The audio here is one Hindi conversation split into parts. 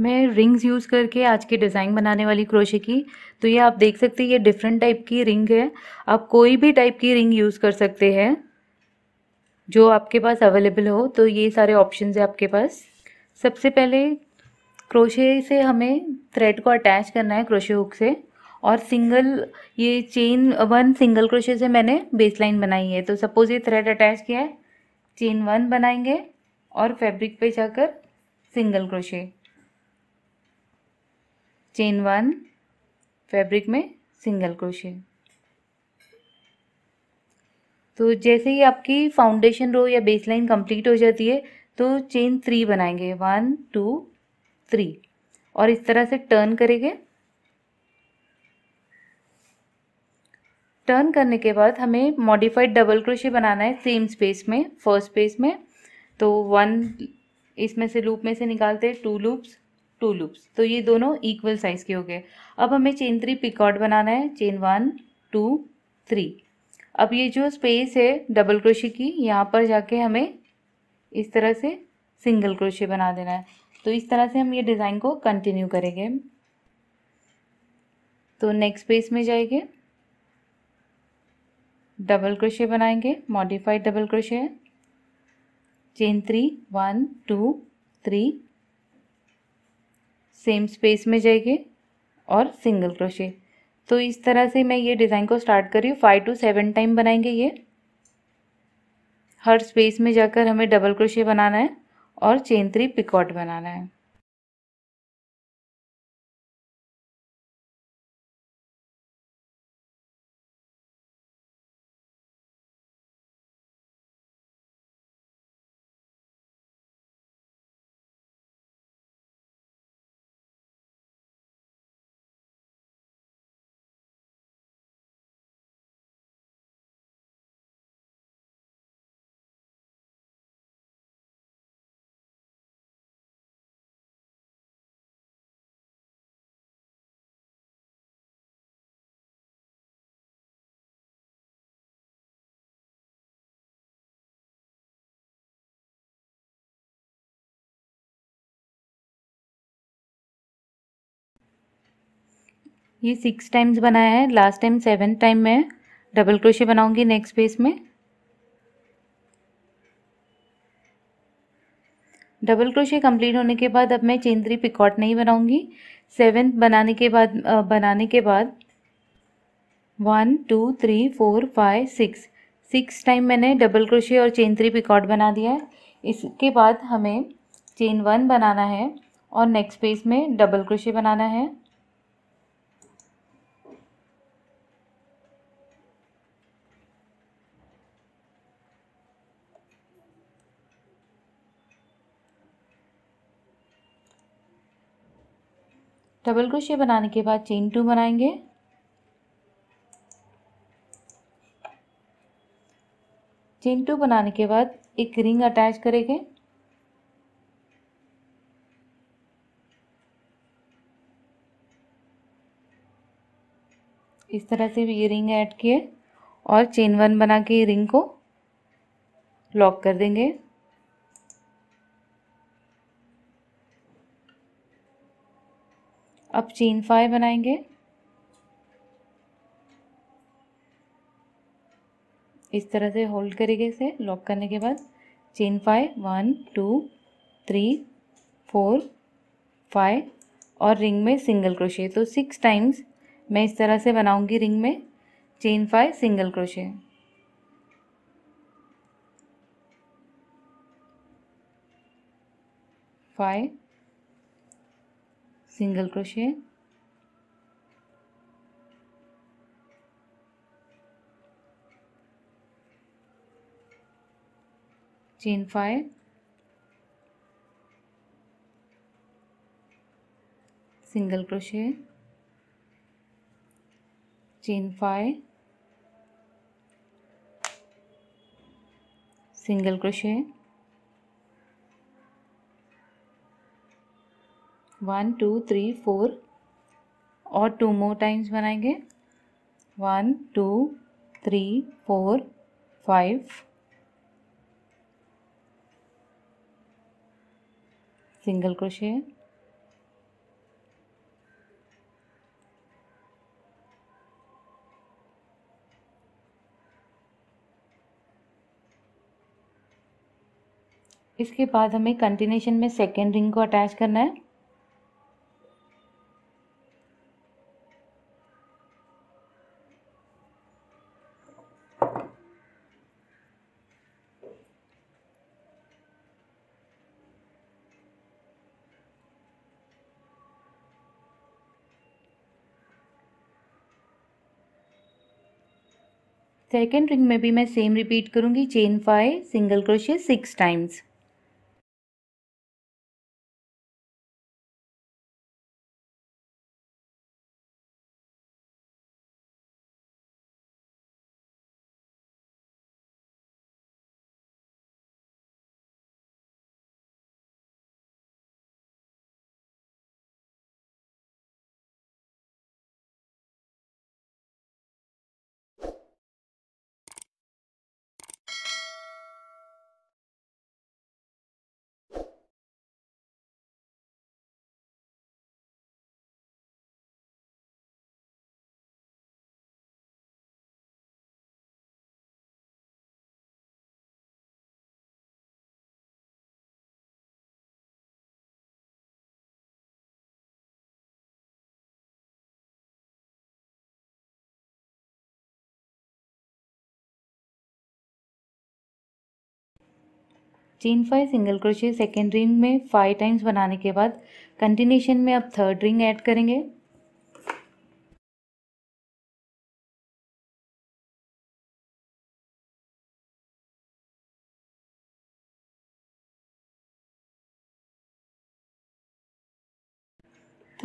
मैं रिंग्स यूज़ करके आज की डिज़ाइन बनाने वाली क्रोशे की। तो ये आप देख सकते हैं, ये डिफरेंट टाइप की रिंग है। आप कोई भी टाइप की रिंग यूज़ कर सकते हैं जो आपके पास अवेलेबल हो। तो ये सारे ऑप्शंस है आपके पास। सबसे पहले क्रोशे से हमें थ्रेड को अटैच करना है क्रोशे हुक से, और सिंगल ये चेन वन सिंगल क्रोशे से मैंने बेस लाइन बनाई है। तो सपोज़ ये थ्रेड अटैच किया है, चेन वन बनाएंगे और फैब्रिक पे जाकर single crochet, chain one, fabric में सिंगल क्रोशे। तो जैसे ही आपकी फाउंडेशन रो या बेसलाइन कंप्लीट हो जाती है तो चेन थ्री बनाएंगे, 1 2 3, और इस तरह से टर्न करेंगे। टर्न करने के बाद हमें मॉडिफाइड डबल क्रोशे बनाना है सेम स्पेस में, फर्स्ट स्पेस में। तो 1 इसमें से लूप में से निकालते हैं, 2 लूप्स 2 लूप्स, तो ये दोनों इक्वल साइज़ के हो गए। अब हमें चेन 3 पिकआउट बनाना है, चेन 1 2 3। अब ये जो स्पेस है डबल क्रोशे की, यहाँ पर जाके हमें इस तरह से सिंगल क्रोशे बना देना है। तो इस तरह से हम ये डिज़ाइन को कंटिन्यू करेंगे। तो नेक्स्ट स्पेस में जाएंगे, डबल क्रोशे बनाएंगे, modified double crochet, chain 3 1 2 3, same space में जाएंगे और सिंगल क्रोशे। तो इस तरह से मैं ये डिज़ाइन को स्टार्ट कर रही हूँ। 5 से 7 टाइम बनाएंगे ये। हर स्पेस में जाकर हमें डबल क्रोशे बनाना है और चेन 3 पिकॉट बनाना है। ये 6 टाइम्स बनाया है, लास्ट टाइम 7 टाइम में डबल क्रोशे बनाऊंगी नेक्स्ट स्पेस में। डबल क्रोशे कंप्लीट होने के बाद अब मैं चेन 3 पिकॉट नहीं बनाऊंगी। 7 बनाने के बाद 1 2 3 4 5 6, 6 टाइम मैंने डबल क्रोशे और चेन 3 पिकॉट बना दिया है। इसके बाद हमें चेन 1 बनाना है और नेक्स्ट स्पेस में डबल क्रोशे बनाना है। डबल क्रोशे बनाने के बाद चेन 2 बनाएंगे, चेन 2 बनाने के बाद एक रिंग अटैच करेंगे। इस तरह से ये रिंग ऐड किए और चेन 1 बना के रिंग को लॉक कर देंगे। अब चेन 5 बनाएंगे, इस तरह से होल्ड करेंगे इसे लॉक करने के बाद। चेन 5, 1 2 3 4 5, और रिंग में सिंगल क्रोशे। तो 6 टाइम्स मैं इस तरह से बनाऊंगी रिंग में, chain 5 single crochet. Single crochet, chain 5 single crochet, chain 5 single crochet, 1 2 3 4, और 2 मोर टाइम्स बनाएंगे, 1 2 3 4 5 सिंगल क्रोशे, इसके बाद हमें कंटिन्यूशन में सेकेंड रिंग को अटैच करना है। सेकेंड रिंग में भी मैं सेम रिपीट करूंगी, चेन 5 सिंगल क्रोशिया 6 टाइम्स। चेन 5 सिंगल क्रोशिया सेकेंड रिंग में 5 टाइम्स बनाने के बाद कंटिन्यूशन में अब थर्ड रिंग ऐड करेंगे।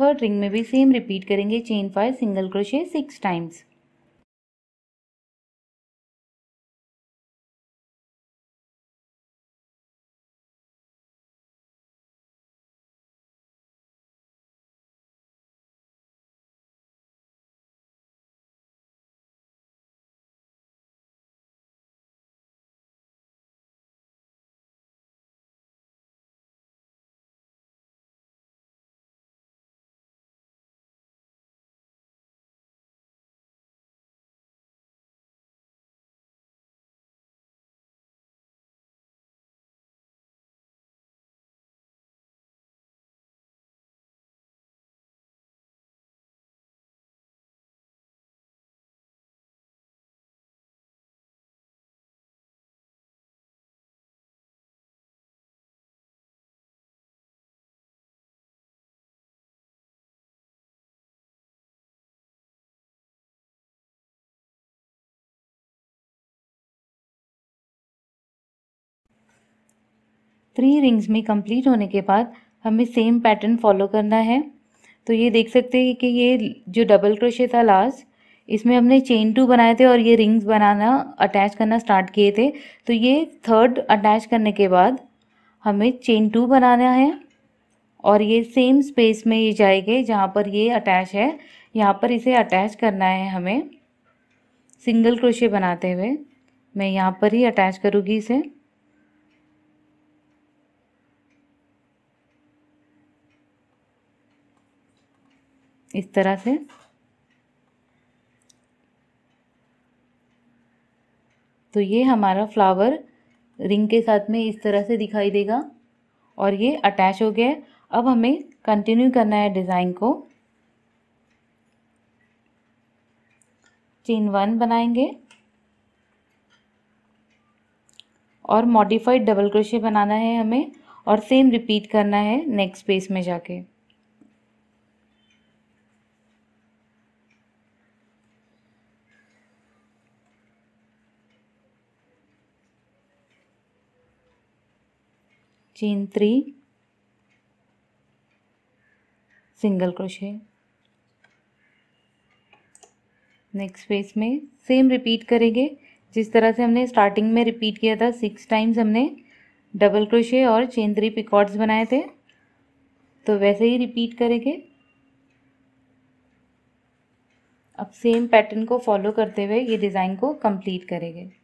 थर्ड रिंग में भी सेम रिपीट करेंगे, चेन 5 सिंगल क्रोशिया 6 टाइम्स। थ्री रिंग्स में कंप्लीट होने के बाद हमें सेम पैटर्न फॉलो करना है। तो ये देख सकते हैं कि ये जो डबल क्रोशे था लास्ट, इसमें हमने चेन 2 बनाए थे और ये रिंग्स बनाना अटैच करना स्टार्ट किए थे। तो ये थर्ड अटैच करने के बाद हमें चेन 2 बनाना है और ये सेम स्पेस में ये जाएंगे जहाँ पर ये अटैच है, यहाँ पर इसे अटैच करना है हमें सिंगल क्रोशे बनाते हुए। मैं यहाँ पर ही अटैच करूँगी इसे। इस तरह से तो ये हमारा फ्लावर रिंग के साथ में इस तरह से दिखाई देगा और ये अटैच हो गया है। अब हमें कंटिन्यू करना है डिज़ाइन को। चेन 1 बनाएंगे और मॉडिफाइड डबल क्रोशे बनाना है हमें और सेम रिपीट करना है नेक्स्ट स्पेस में जाके। Chain 3 single crochet, next space में सेम रिपीट करेंगे जिस तरह से हमने स्टार्टिंग में रिपीट किया था। 6 टाइम्स हमने डबल क्रोशे और चेन 3 पिकॉट्स बनाए थे, तो वैसे ही रिपीट करेंगे। अब सेम पैटर्न को फॉलो करते हुए ये डिज़ाइन को कंप्लीट करेंगे।